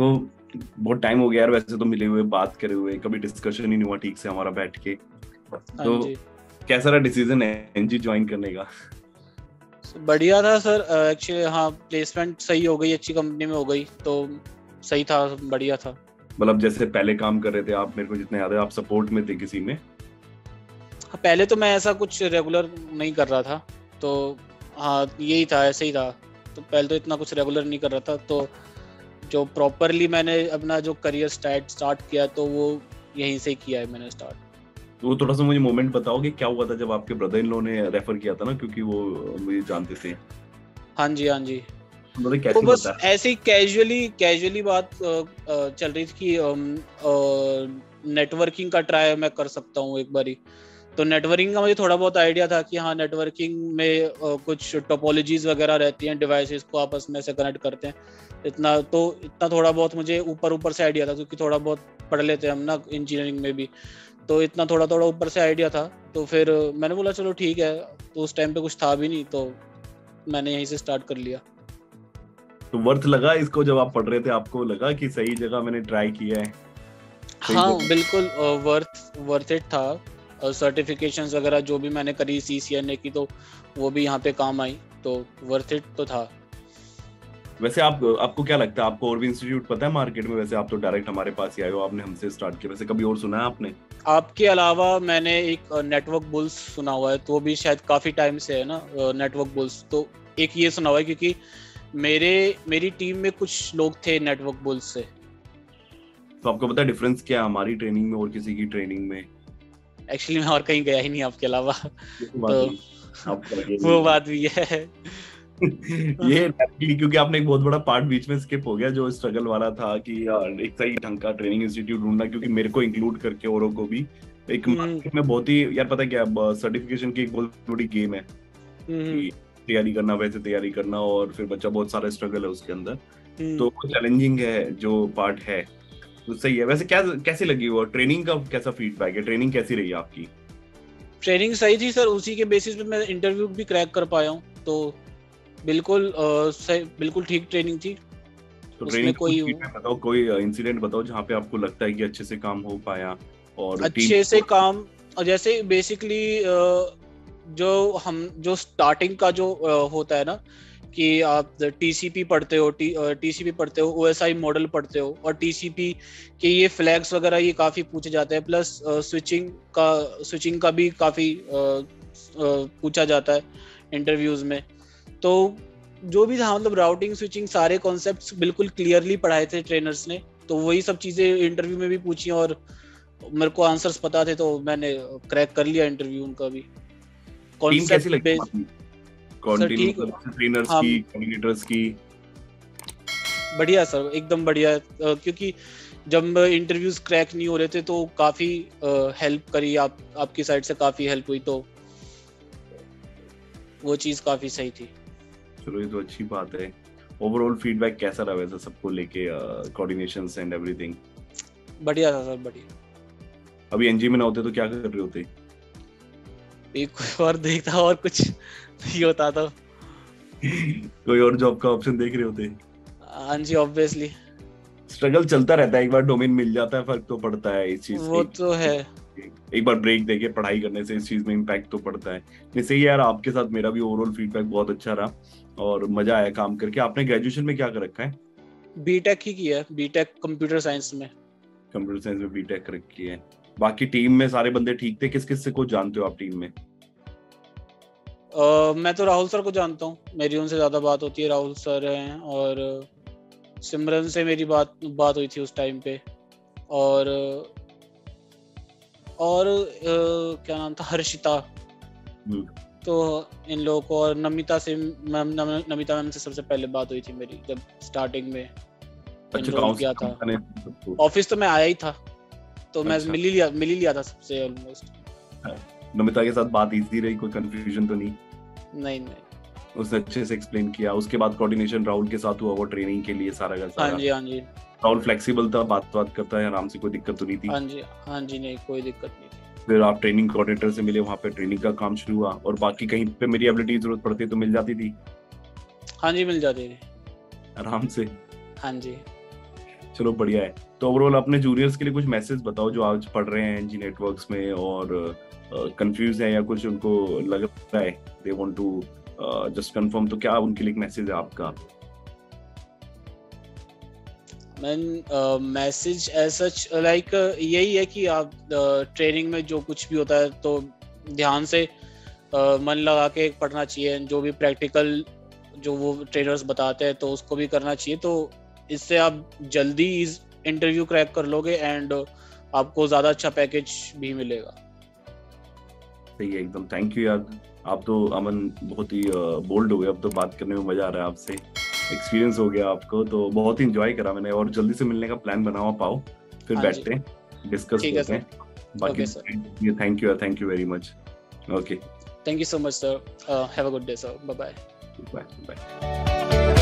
तो बहुत टाइम हो गया यार वैसे तो मिले हुए, बात करे हुए, कभी डिस्कशन ही नहीं हुआ ठीक से हमारा बैठ के। तो कैसा रहा डिसीजन एनजी ज्वाइन करने का? बढ़िया था सर, एक्चुअली हाँ प्लेसमेंट सही हो गई, अच्छी कंपनी में हो गई तो सही था, बढ़िया था। मतलब जैसे पहले काम कर रहे थे आप, मेरे को जितना याद है आप सपोर्ट में थे किसी में? पहले तो मैं ऐसा कुछ रेगुलर नहीं कर रहा था तो हाँ यही था, ऐसे ही था। तो पहले तो इतना कुछ रेगुलर नहीं कर रहा था, तो जो प्रॉपरली मैंने अपना जो करियर स्टार्ट किया तो वो यहीं से किया है मैंने स्टार्ट। तो थोड़ा सा मुझे मोमेंट बताओगे क्या हुआ था जब आपके ब्रदर इन लॉ ने रेफर किया था ना, क्योंकि वो मुझे जानते थे। हाँ जी हाँ जी, तो बस ऐसे ही कैजुअली बात चल रही थी कि नेटवर्किंग का ट्राई मैं कर सकता हूँ एक बारी। तो नेटवर्किंग का मुझे थोड़ा बहुत आइडिया था कि हाँ नेटवर्किंग में कुछ टोपोलॉजीज वगैरह रहती हैं, डिवाइसेस को आपस में से कनेक्ट करते हैं, इतना थोड़ा बहुत मुझे ऊपर से आइडिया था क्योंकि थोड़ा बहुत पढ़ लेते हैं हम ना इंजीनियरिंग में भी, तो इतना थोड़ा ऊपर से आइडिया था। तो फिर मैंने बोला चलो ठीक है, तो उस टाइम पे कुछ था भी नहीं तो मैंने यहीं से स्टार्ट कर लिया। तो वर्थ लगा इसको जब आप पढ़ रहे थे, आपको लगा कि सही जगह मैंने ट्राई किया है? हाँ बिल्कुल वर्थ इट था। सर्टिफिकेशंस वगैरह जो भी मैंने करी CCNA की तो वो भी यहाँ पे काम आई, तो वर्थ इट तो था। वैसे आपको क्या लगता है, आपको और भी इंस्टीट्यूट पता है मार्केट में? वैसे आप तो डायरेक्ट हमारे पास ही आए हो, आपने हमसे स्टार्ट किया। वैसे कभी और सुना है आपने? आपके अलावा मैंने एक नेटवर्क बुल्स सुना हुआ है, तो भी शायद काफी टाइम से है ना नेटवर्क बुल्स, तो एक ये सुना हुआ है क्योंकि मेरी टीम में कुछ लोग थे नेटवर्क बुल्स से। तो आपको पता है डिफरेंस क्या है हमारी ट्रेनिंग में और किसी की ट्रेनिंग में? एक्चुअली मैं और कहीं गया ही नहीं आपके अलावा, तो वो बात भी है। ये क्योंकि आपने एक बहुत बड़ा पार्ट बीच में स्किप हो गया जो स्ट्रगल वाला था कि एक सही ढंग का ट्रेनिंग इंस्टीट्यूट ढूंढना, क्योंकि मेरे को इंक्लूड करके औरों को भी एक मार्केट में बहुत ही यार पता क्या सर्टिफिकेशन की एक बहुत बड़ी गेम है, तैयारी करना वैसे तैयारी करना और फिर बच्चा बहुत सारा स्ट्रगल है उसके अंदर, तो चैलेंजिंग है जो पार्ट है। तो सही है। वैसे कैसी लगी वो ट्रेनिंग का, कैसा फीडबैक है, ट्रेनिंग कैसी रही आपकी? ट्रेनिंग सही थी सर, उसी के बेसिस पे मैं इंटरव्यू भी क्रैक कर पाया हूं, तो बिल्कुल सही, बिल्कुल ठीक ट्रेनिंग थी। तो ट्रेनिंग कोई इंसिडेंट बताओ जहां पे आपको लगता है कि अच्छे से काम हो पाया और अच्छे से काम, जैसे बेसिकली जो स्टार्टिंग का जो होता है ना कि आप TCP पढ़ते हो, TCP पढ़ते हो, OSI मॉडल पढ़ते हो और TCP के ये फ्लैग्स वगैरह ये काफ़ी पूछे जाते हैं, प्लस स्विचिंग का भी काफ़ी पूछा जाता है इंटरव्यूज़ में। तो जो भी था मतलब राउटिंग स्विचिंग सारे कॉन्सेप्ट्स बिल्कुल क्लियरली पढ़ाए थे ट्रेनर्स ने, तो वही सब चीज़ें इंटरव्यू में भी पूछी और मेरे को आंसर्स पता थे तो मैंने क्रैक कर लिया इंटरव्यू उनका भी। बढ़िया सर, एकदम बढ़िया, क्योंकि जब इंटरव्यूज क्रैक नहीं हो रहे थे तो काफी हेल्प करी आपकी साइड से, काफी हेल्प हुई, तो वो चीज काफी सही थी। चलो ये तो अच्छी बात है। ओवरऑल फीडबैक कैसा रहा वैसे सबको लेके, कोऑर्डिनेशंस एंड एवरीथिंग? बढ़िया था सर, बढ़िया। अभी एनजी में ना होते तो क्या कर रहे होते? एक और देखता और कुछ नहीं होता तो कोई और जॉब का ऑप्शन देख रहे होते? हाँ जी ऑब्वियसली स्ट्रगल चलता रहता है, एक बार डोमेन मिल जाता है फर्क तो पड़ता है इस चीज, वो तो है। एक बार ब्रेक देके पढ़ाई करने से इस चीज में इम्पैक्ट तो पड़ता है। जैसे यार आपके साथ मेरा भी ओवरऑल फीडबैक बहुत अच्छा रहा और मजा आया काम करके। आपने ग्रेजुएशन में क्या कर रखा है? बीटेक ही किया है, बीटेक कंप्यूटर साइंस में। कंप्यूटर साइंस में बीटेक कर रखी है। बाकी टीम में सारे बंदे ठीक थे? किस किस से को जानते हो आप टीम में? मैं तो राहुल सर को जानता हूँ, मेरी उनसे ज्यादा बात होती है, राहुल सर हैं, और सिमरन से मेरी बात हुई थी उस टाइम पे, और क्या नाम था, हर्षिता, तो इन लोगों को, और नमिता मैम से सबसे पहले बात हुई थी मेरी जब स्टार्टिंग में एनरोल किया था। ऑफिस तो मैं आया ही था तो मैं मिल ही लिया था सबसे ऑलमोस्ट। नमिता के साथ बात इजी रही, कोई कंफ्यूजन तो नहीं। उसने अच्छे से एक्सप्लेन किया। उसके बाद कोऑर्डिनेशन राहुल के साथ हुआ वो ट्रेनिंग के लिए सारा का सारा। हाँ जी राहुल फ्लेक्सिबल था, बात करता है आराम से, कोई दिक्कत तो नहीं थी। हाँ जी नहीं कोई दिक्कत नहीं। फिर आप ट्रेनिंग कोऑर्डिनेटर से मिले, वहाँ पे ट्रेनिंग का काम शुरू हुआ और बाकी कहीं पे मेरी एबिलिटी जरूरत पड़ती तो मिल जाती थी। हाँ जी मिल जाती थी आराम से। हाँ जी चलो बढ़िया है। तो ओवरऑल अपने जूनियर्स के लिए कुछ मैसेज बताओ जो आज पढ़ रहे हैं एनजी नेटवर्क्स में और कंफ्यूज है या कुछ उनको लग रहा है they want to just confirm, तो क्या उनके लिए एक मैसेज है आपका? मैसेज एज सच लाइक यही है कि आप ट्रेनिंग में जो कुछ भी होता है तो ध्यान से मन लगा के पढ़ना चाहिए। जो भी प्रैक्टिकल जो वो ट्रेनर्स बताते हैं तो उसको भी करना चाहिए। तो इससे आप जल्दी इस इंटरव्यू क्रैक कर लोगे एंड आपको ज़्यादा अच्छा पैकेज भी मिलेगा। सही है एकदम। थैंक यू यार, आप तो अमन बहुत ही बोल्ड हो गए, अब तो बात करने में मज़ा आ रहा है आपसे, एक्सपीरियंस हो गया आपको, तो बहुत ही इंजॉय करा मैंने। और जल्दी से मिलने का प्लान बनाओ, पाओ फिर बैठते हैं, डिस्कस करते हैं बाकी। Thank you, thank you very much. Okay, thank you so much sir, have a good day sir, bye bye.